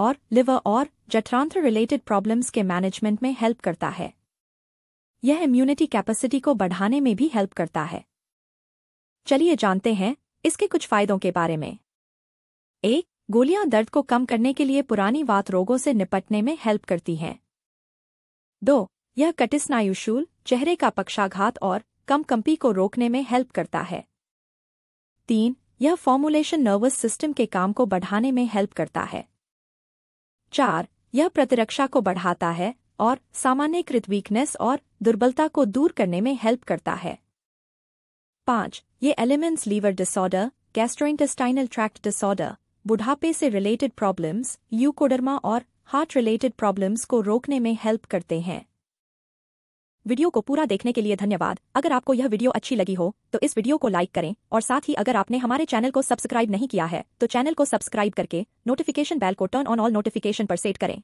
और लिवर और जठरांत्र रिलेटेड प्रॉब्लम्स के मैनेजमेंट में हेल्प करता है। यह इम्यूनिटी कैपेसिटी को बढ़ाने में भी हेल्प करता है। चलिए जानते हैं इसके कुछ फायदों के बारे में। 1. गोलियां दर्द को कम करने के लिए पुरानी वात रोगों से निपटने में हेल्प करती हैं। 2. यह कटिस्नायुशूल चेहरे का पक्षाघात और कंपकंपी को रोकने में हेल्प करता है। 3. यह फॉर्मुलेशन नर्वस सिस्टम के काम को बढ़ाने में हेल्प करता है। 4. यह प्रतिरक्षा को बढ़ाता है और सामान्यकृत वीकनेस और दुर्बलता को दूर करने में हेल्प करता है। 5. ये elements liver disorder, gastrointestinal tract disorder, बुढ़ापे से रिलेटेड प्रॉब्लम्स, ल्यूकोडर्मा और हार्ट रिलेटेड प्रॉब्लम्स को रोकने में हेल्प करते हैं। वीडियो को पूरा देखने के लिए धन्यवाद। अगर आपको यह वीडियो अच्छी लगी हो तो इस वीडियो को लाइक करें और साथ ही अगर आपने हमारे चैनल को सब्सक्राइब नहीं किया है तो चैनल को सब्सक्राइब करके नोटिफिकेशन बेल को टर्न ऑन ऑल नोटिफिकेशन पर सेट करें।